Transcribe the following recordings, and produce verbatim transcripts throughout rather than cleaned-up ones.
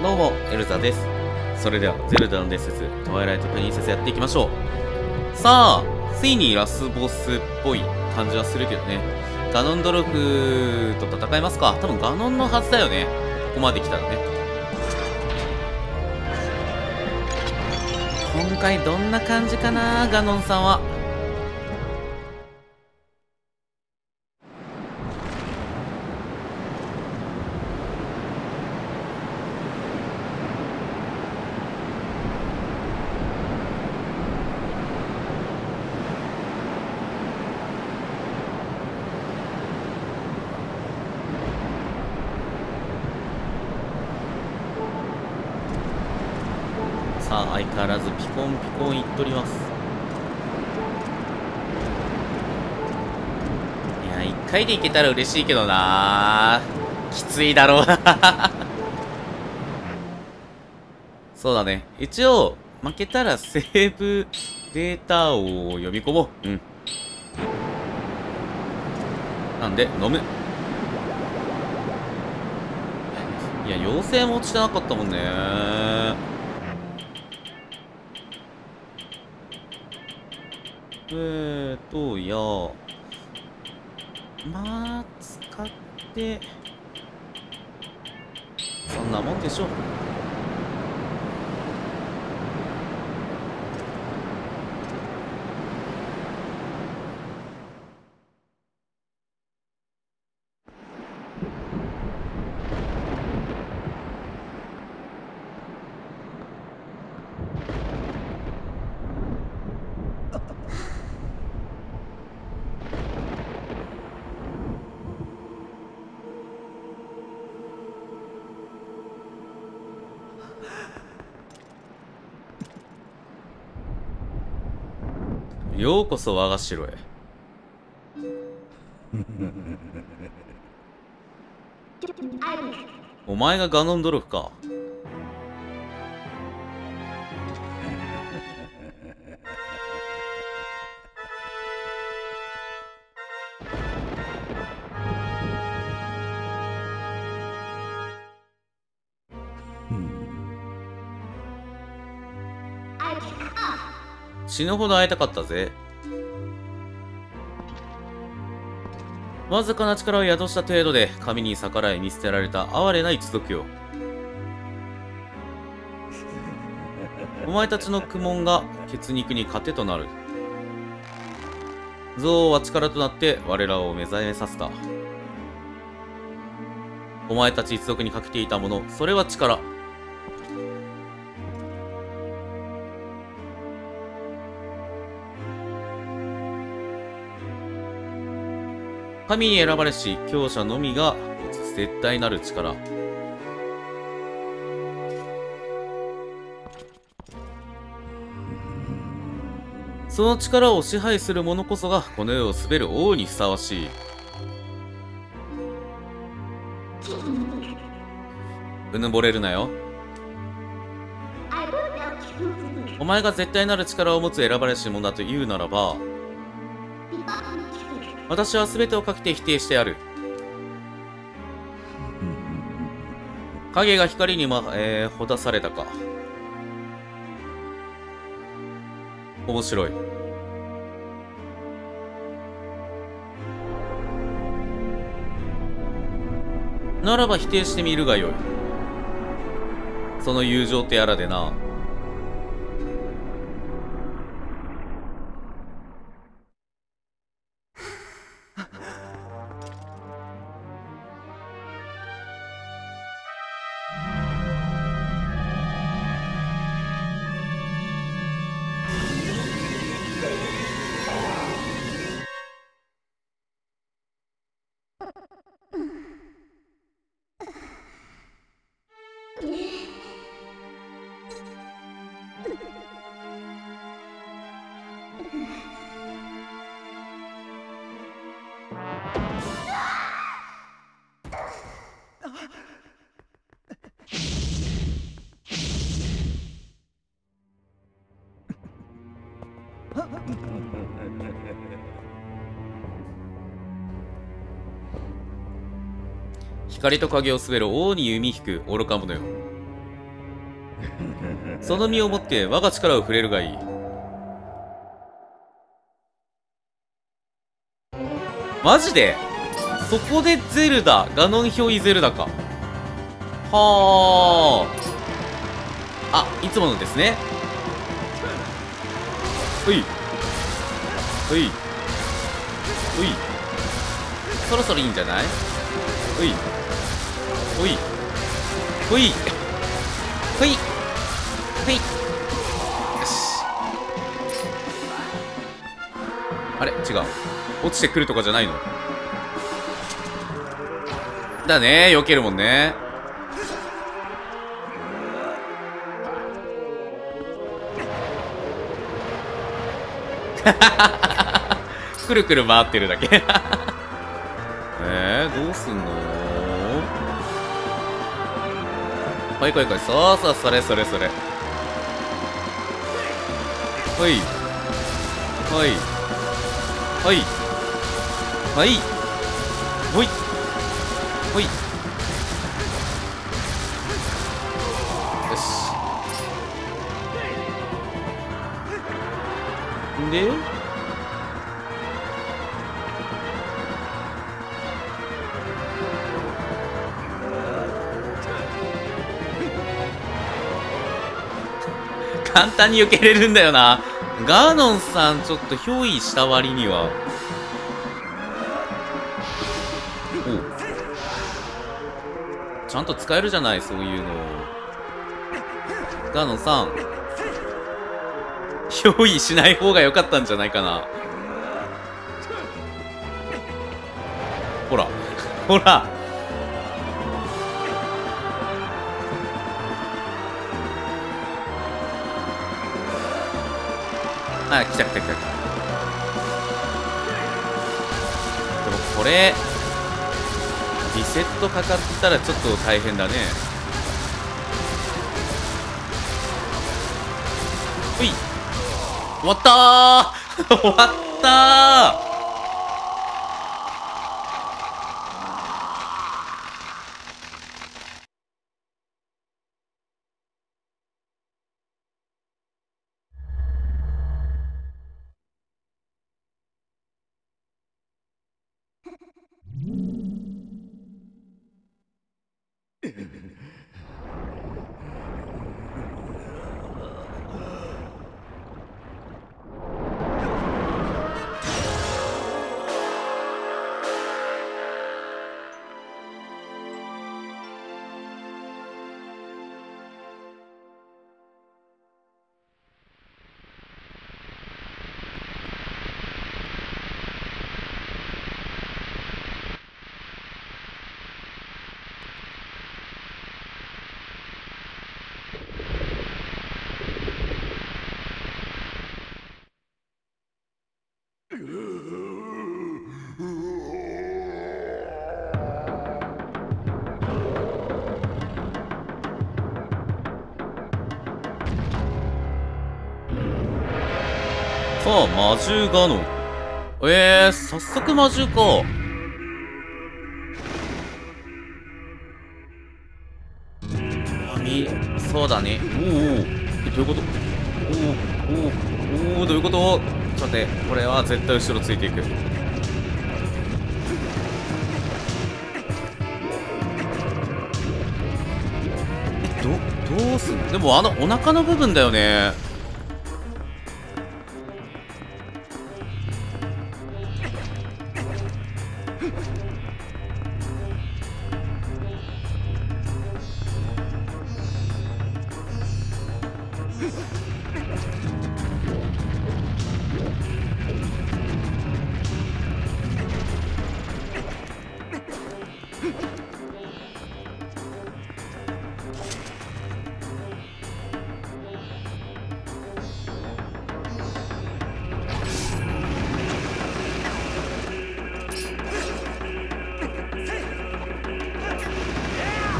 どうもエルザです。それではゼルダの伝説トワイライトプリンセスやっていきましょう。さあついにラスボスっぽい感じはするけどね。ガノンドルフと戦いますか。多分ガノンのはずだよね、ここまで来たらね。今回どんな感じかなガノンさんは。さあ相変わらずピコンピコンいっとります。いやいっかいでいけたら嬉しいけどな、きついだろうなそうだね、一応負けたらセーブデータを呼び込もう。うん、なんで飲む。いや妖精も落ちてなかったもんね。えーと、いや、まあ、使って、そんなもんでしょう。ようこそ我が城へ。お前がガノンドルフか。死ぬほど会いたかったぜ。わずかな力を宿した程度で神に逆らい見捨てられた哀れな一族よ。お前たちの苦悶が血肉に糧となる。憎悪は力となって我らを目覚めさせた。お前たち一族にかけていたもの、それは力。神に選ばれし強者のみが持つ絶対なる力。その力を支配する者こそがこの世を滑る王にふさわしい。うぬぼれるなよ。お前が絶対なる力を持つ選ばれし者だと言うならば、私は全てをかけて否定してやる。影が光にま、えー、ほだされたか。面白い。ならば否定してみるがよい。その友情ってやらでな。光と影を滑る王に弓引く愚か者よ。その身をもって我が力を触れるがいい。マジでそこでゼルダ、ガノン憑依ゼルダか。はあ。あ、いつものですね。ほいほいほい。そろそろいいんじゃない？ほいほいほいほいほい。よし。あれ違う、落ちてくるとかじゃないのだね。避けるもんね。くるくる回ってるだけ。えー、どうすんの？はいはいはい、そうそう、それそれそれ。はいはいはいはいはいはい。よし。で簡単に避けれるんだよな。ガーノンさんちょっと憑依した割には。お、ちゃんと使えるじゃない、そういうの。ガーノンさん憑依しない方が良かったんじゃないかな。ほらほら、あ、来た来た来た来た。でもこれリセットかかったらちょっと大変だね。ほい、終わったー終わったー。ああ、魔獣ガノン。ええー、早速魔獣か。そうだね。おお、え、どういうこと？おおおお、どういうこと？ちょっと待って、これは絶対後ろついていく。え、ど、どうすんの？でもあのお腹の部分だよね。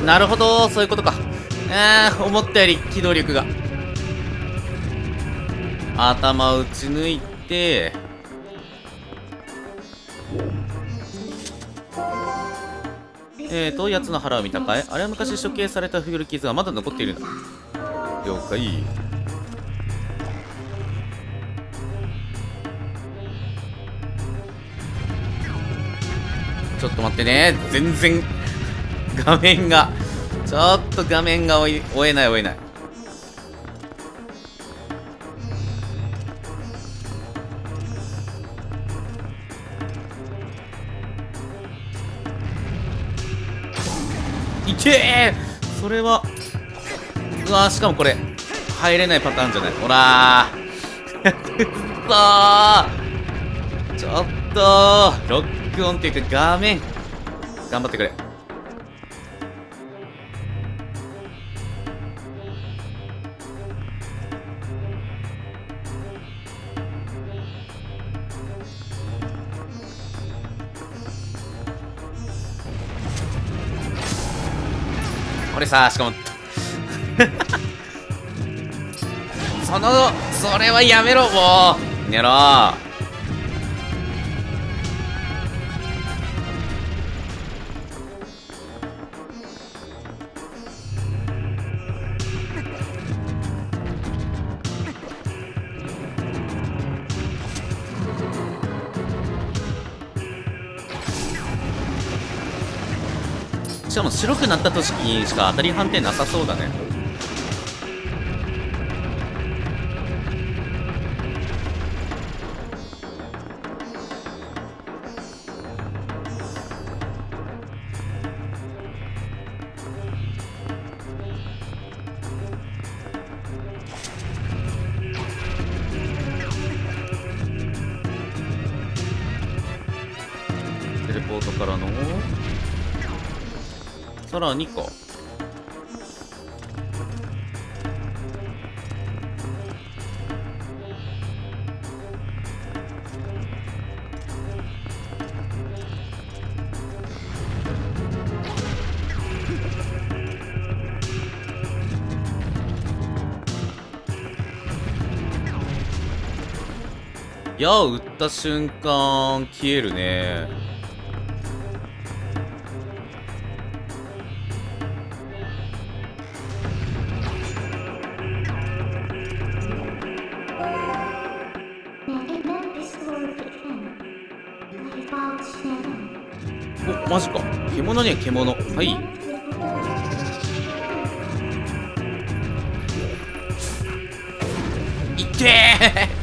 なるほど、そういうことか。ああ、思ったより機動力が。頭打ち抜いて、えーと、やつの腹を見たかい。あれは昔処刑された古傷がまだ残っているんだ。了解。ちょっと待ってね、全然画面がちょっと画面が追い追えない追えない。いけー、それはうわー、しかもこれ入れないパターンじゃない。ほらーくそー、ちょっとーロックオンっていうか画面頑張ってくれ。これさ、しかもそのそれはやめろ、もうやろう。しかも白くなった時にしか当たり判定なさそうだね。テレポートからのさらにか。矢を打った瞬間消えるね。お、マジか。獣ね、獣。はい。いってー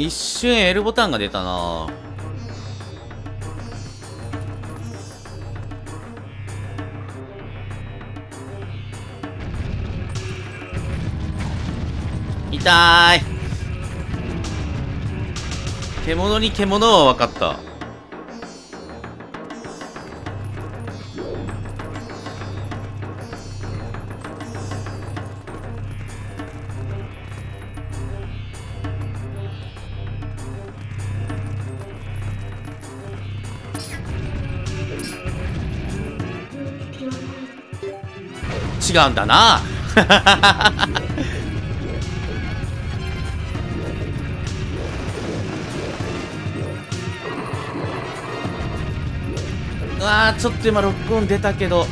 一瞬 L ボタンが出たな。痛い。獣に獣は分かった。違うんだなうわー、ちょっと今ロックオン出たけど、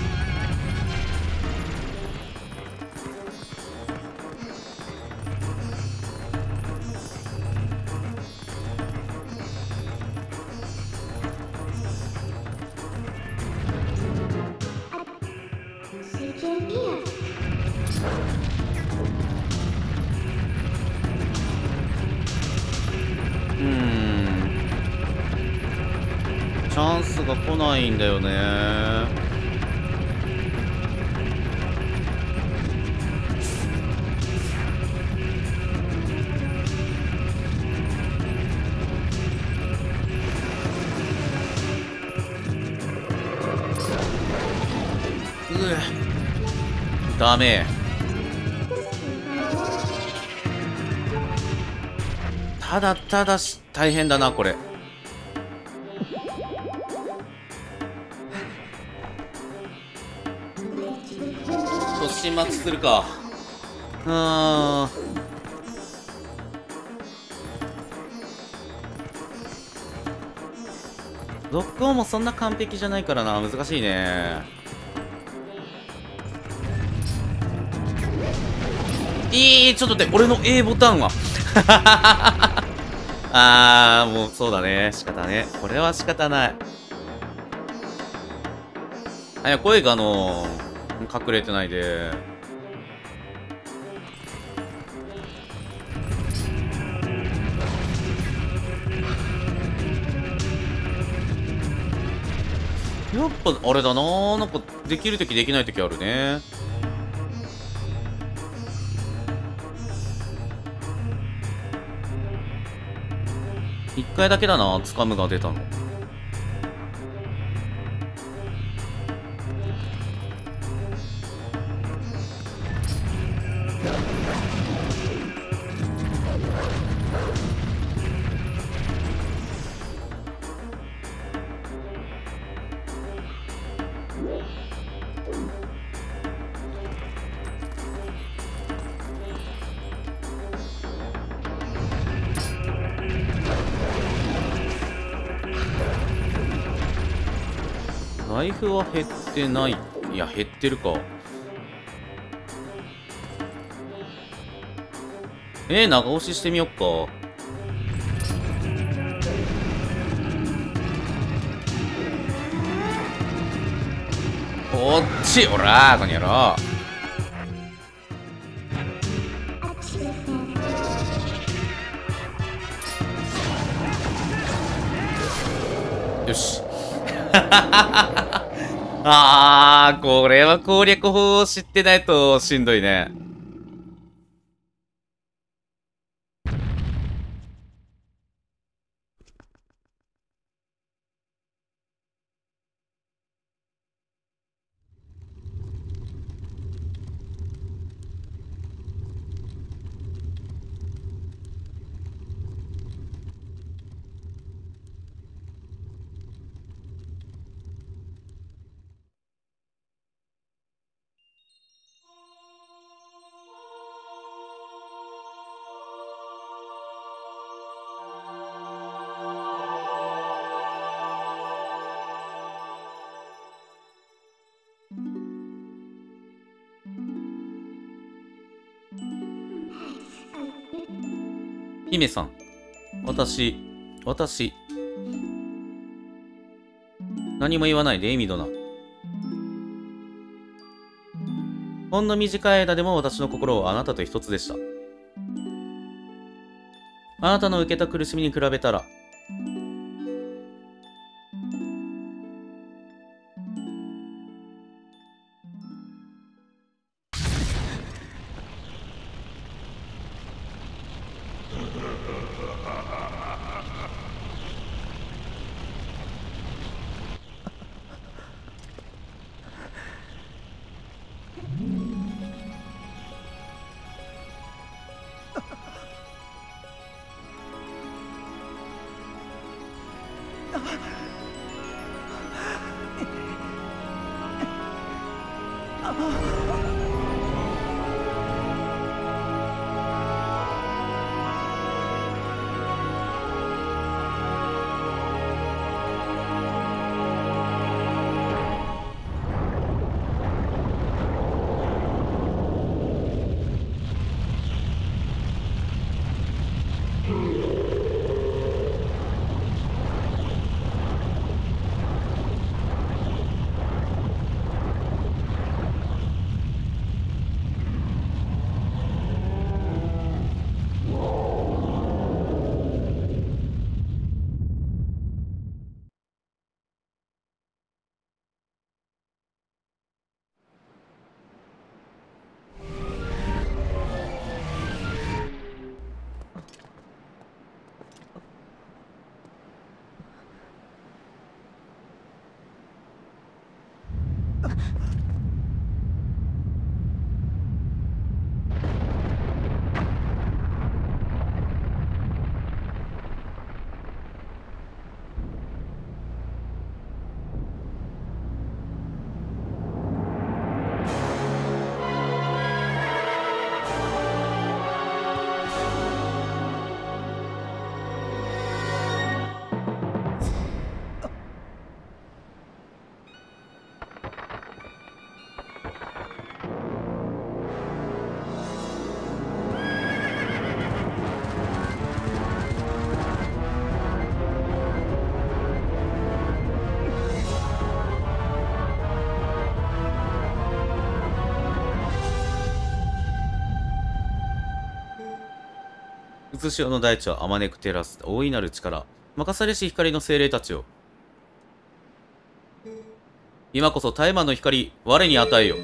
チャンスが来ないんだよね。うダメ。ただただし大変だなこれ。マッチするか。うーん。どこもそんな完璧じゃないからな、難しいね。えー、ちょっと待って、俺の A ボタンは。あー、もうそうだね。仕方ね。これは仕方ない。あ、いや、声があのー、隠れてないで。やっぱあれだなー、なんかできるときできないときあるね。一回だけだな、つかむが出たの。ライフは減ってない。いや、減ってるか。えー、長押ししてみよっか。こっち、おらー、この野郎。よし。あー、これは攻略法を知ってないとしんどいね。姫さん、私、私、何も言わないで、エミドナ。ほんの短い間でも私の心はあなたと一つでした。あなたの受けた苦しみに比べたら、渦潮の大地をあまねく照らす大いなる力、任されし光の精霊たちよ。今こそ大麻の光、我に与えよ。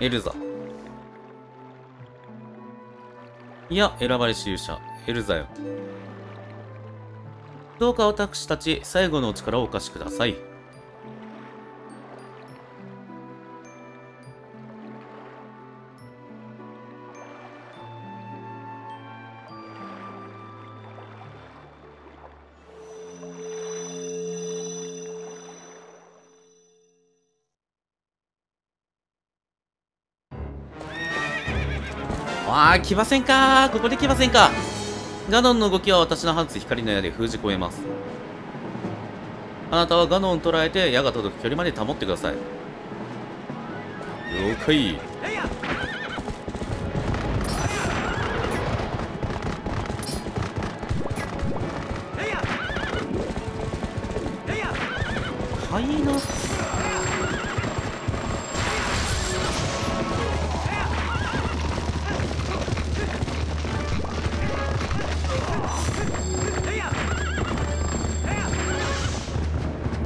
エルザ。いや、選ばれし勇者、エルザよ。どうか私たち、最後のお力をお貸しください。あー、来ませんかー。ここで来ませんか。ガノンの動きは私の放つ光の矢で封じ込めます。あなたはガノンを捉えて矢が届く距離まで保ってください。了解。はいな。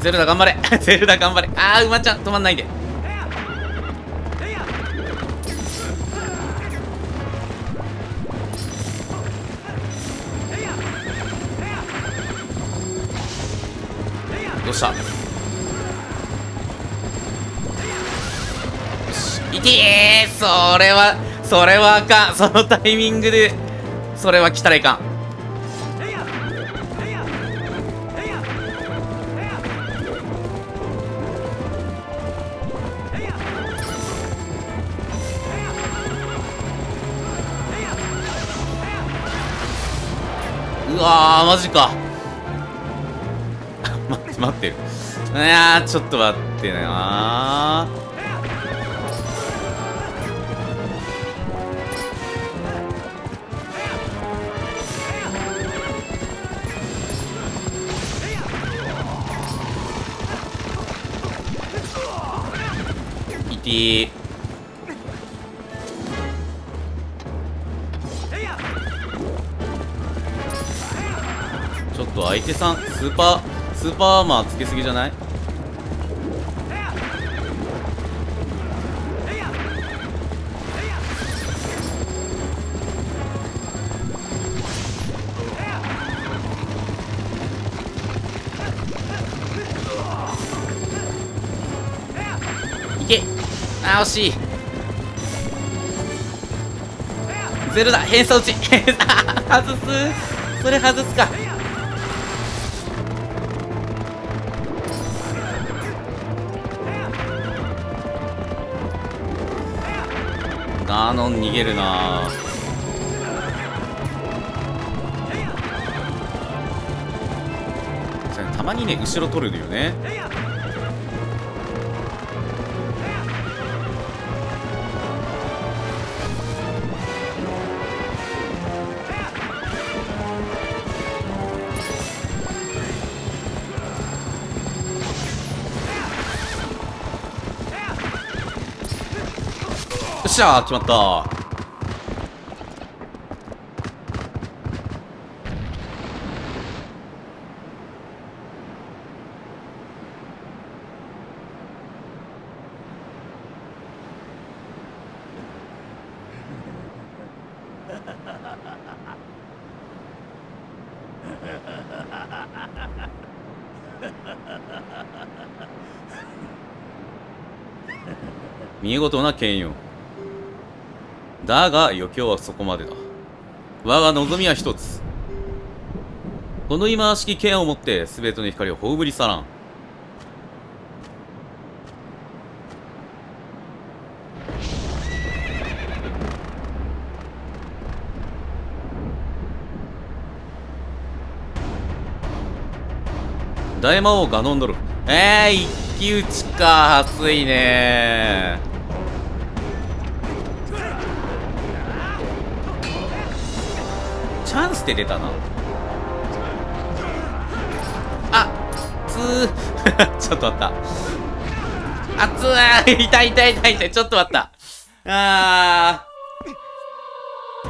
ゼルダ頑張れゼルダ頑張れ。ああ、馬ちゃん止まんないで。どうした。よし、いてえ。それはそれはあかん。そのタイミングでそれは来たらいかん。あー、マジか。待って待ってよ。いやー、ちょっと待ってなー。いてー。相手さん、スーパースーパーアーマーつけすぎじゃない？いけ。あー、惜しい。ゼルダ偏差値外す。それ外すか。ガノン逃げるな。たまにね、後ろ取るよね。よっしゃー、決まった。見事な剣よ。だが余興はそこまでだ。我が望みは一つ。この忌まわしき剣をもって全ての光を葬り去らん。大魔王が飲んどる。えー、一騎打ちか。熱いねー。チャンスで出たなあ。つーちょっと待った。あつー痛い痛い痛い痛い。ちょっと待った。あー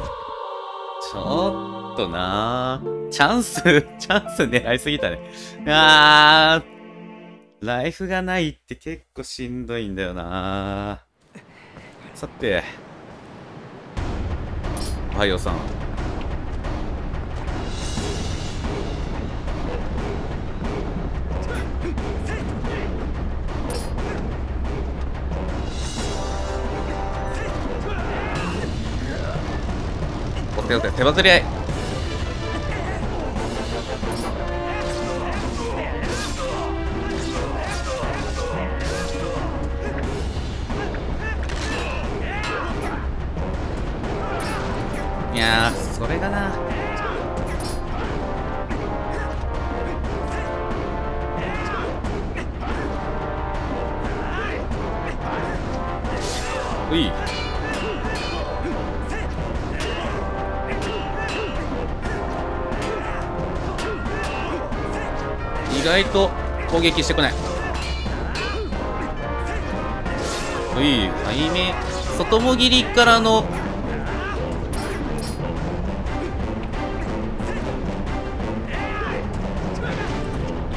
ちょっとなー。チャンスチャンス狙いすぎたね。あーライフがないって結構しんどいんだよな。さておはようさん。手バズり合い。いやーそれがな。うい意外と攻撃してこない。うい背面外もぎりからの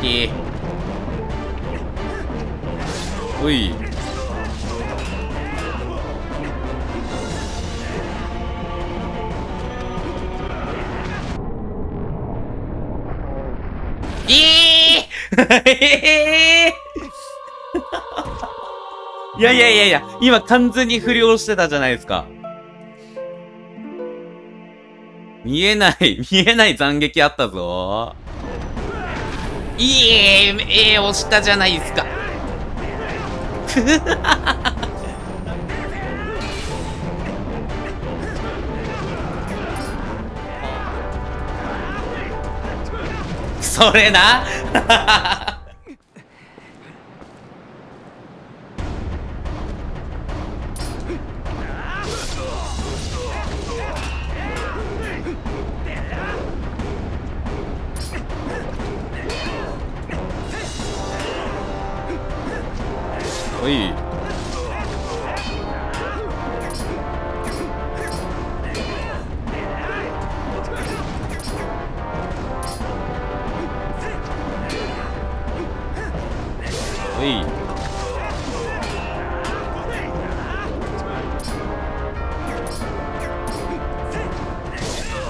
いい。ういえいやいやいやいや、今完全に不良してたじゃないですか。見えない、見えない斬撃あったぞ。いえ、ええ、押したじゃないですか。それな。おいお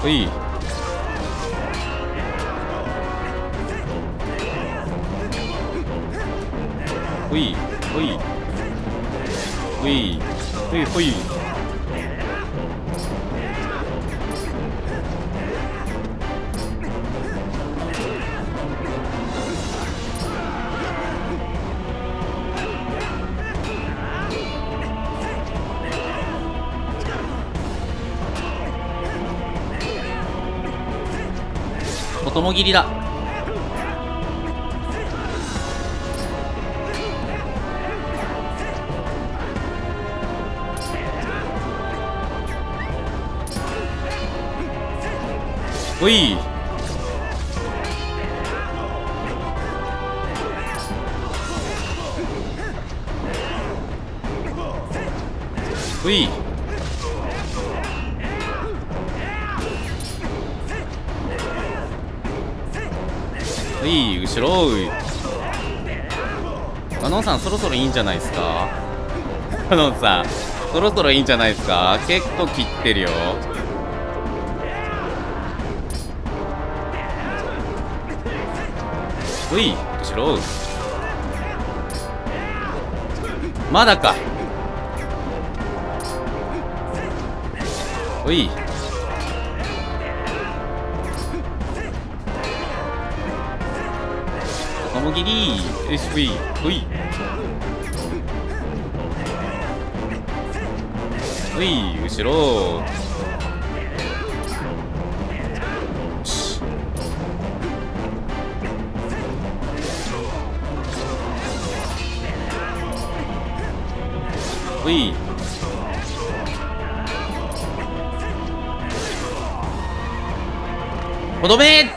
いおいおいおいおいおい。ともぎりだ。おいおいいい後ろ。ガノンさんそろそろいいんじゃないですか。ガノンさんそろそろいいんじゃないですか。結構切ってるよ。うい後ろまだか。ういもぎりー。よし、ほいほいほい後ろ。うい。とどめ。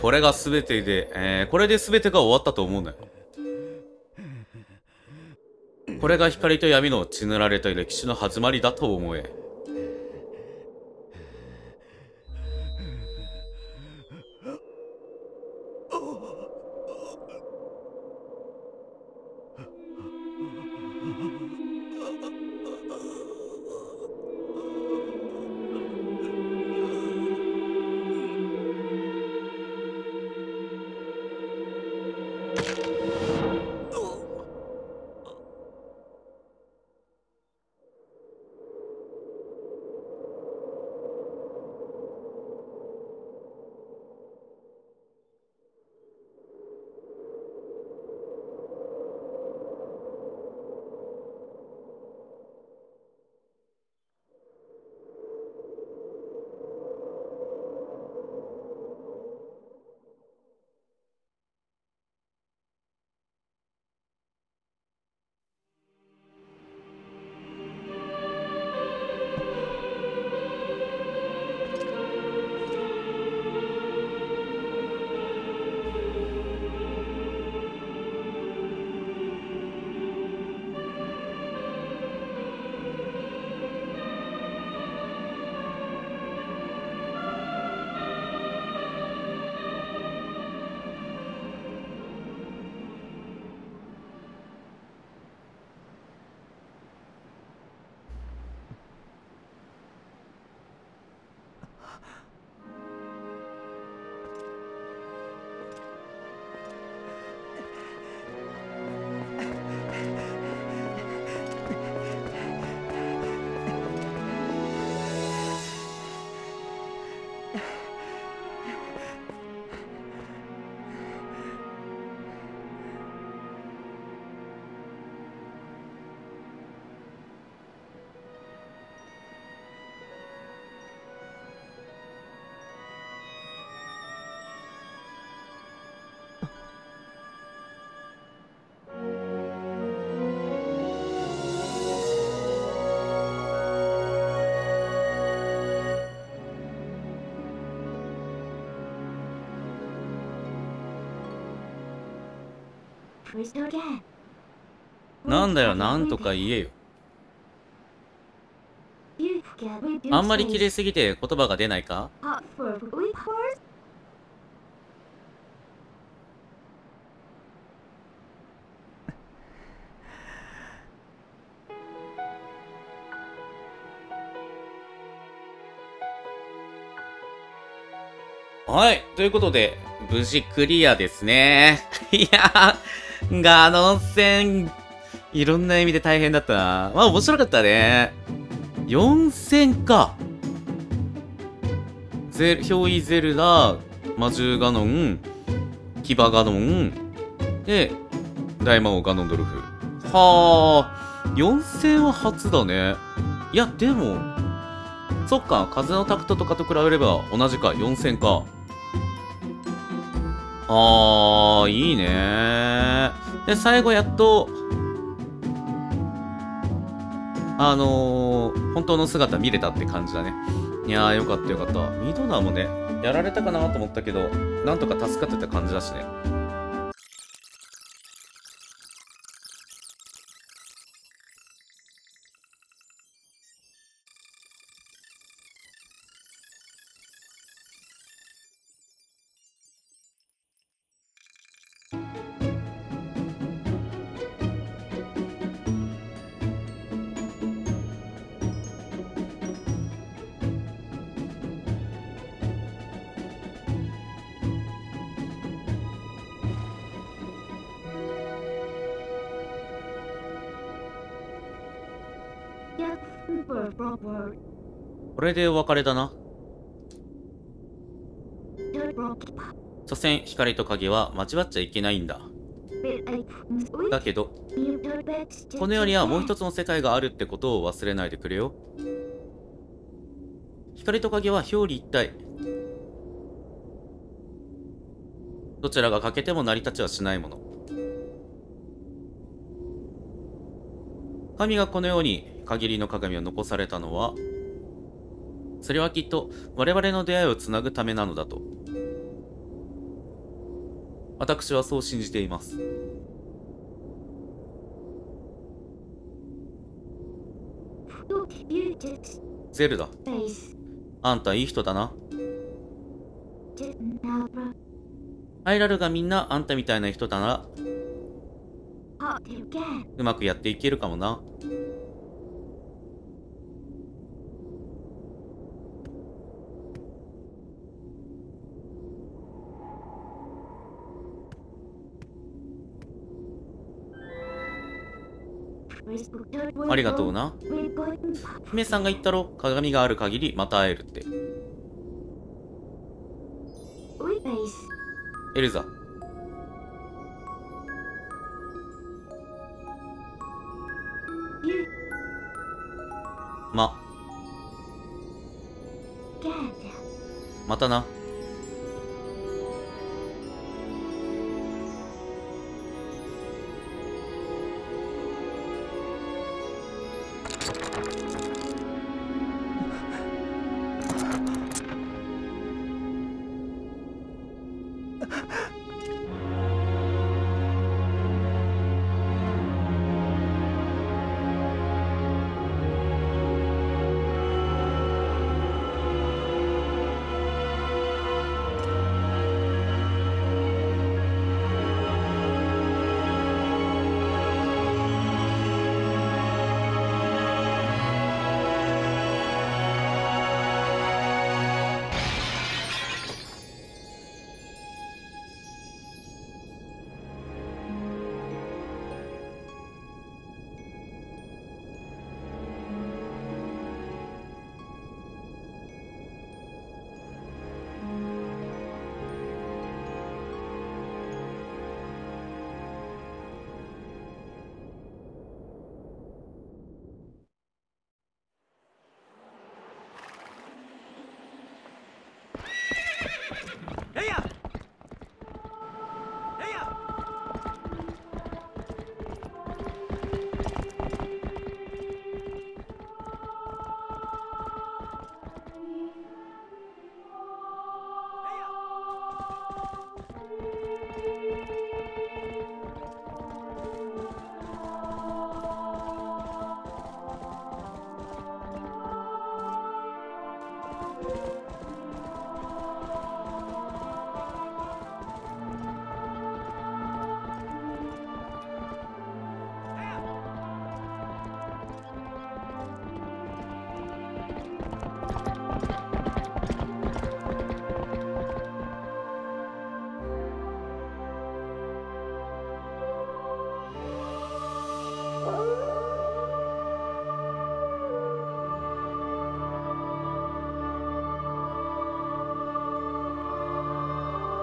これが全てで、えー、これで全てが終わったと思うんだよ。これが光と闇の血塗られた歴史の始まりだと思え。なんだよ、なんとか言えよ。あんまり綺麗すぎて言葉が出ないか？はい、ということで、無事クリアですね。いやー。ガノン戦、いろんな意味で大変だったな。まあ面白かったね。よんせんか。ゼル、憑依ゼルダ、魔獣ガノン、騎馬ガノン、で、大魔王ガノンドルフ。はぁ、よんせんは初だね。いや、でも、そっか、風のタクトとかと比べれば同じか、よんせんか。あー、いいね。で、最後やっと、あのー、本当の姿見れたって感じだね。いやー、よかったよかった。ミドナーもね、やられたかなと思ったけど、なんとか助かってた感じだしね。これでお別れだな。所詮光と影は間違っちゃいけないんだ。だけどこの世にはもう一つの世界があるってことを忘れないでくれよ。光と影は表裏一体、どちらが欠けても成り立ちはしないもの。神がこのように限りの鏡を残されたのは、それはきっと我々の出会いをつなぐためなのだと私はそう信じています。ゼルダ、あんたいい人だな。アイラルがみんなあんたみたいな人だならうまくやっていけるかもな。ありがとうな。姫さんが言ったろ、鏡がある限りまた会えるって。エルザ、ままたな。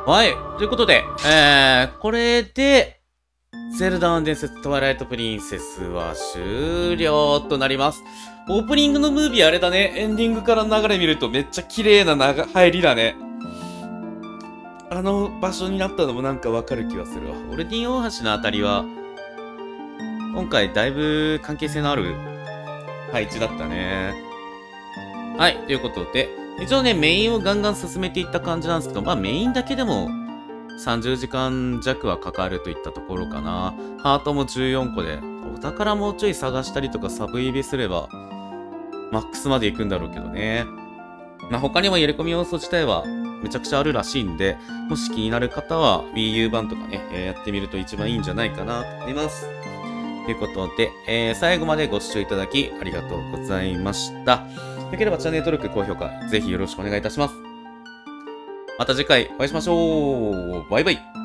はい。ということで、えー、これで、ゼルダの伝説トワイライトプリンセスは終了となります。オープニングのムービーあれだね。エンディングから流れ見るとめっちゃ綺麗な入りだね。あの場所になったのもなんかわかる気がするわ。オルディン大橋のあたりは、今回だいぶ関係性のある配置だったね。はい。ということで、一応ね、メインをガンガン進めていった感じなんですけど、まあメインだけでもさんじゅうじかん弱はかかるといったところかな。ハートもじゅうよんこで、お宝もうちょい探したりとかサブイベすれば、マックスまで行くんだろうけどね。まあ他にもやり込み要素自体はめちゃくちゃあるらしいんで、もし気になる方は Wii U 版とかね、やってみると一番いいんじゃないかなと思います。ということで、えー、最後までご視聴いただきありがとうございました。よければチャンネル登録、高評価、ぜひよろしくお願いいたします。また次回お会いしましょう。バイバイ。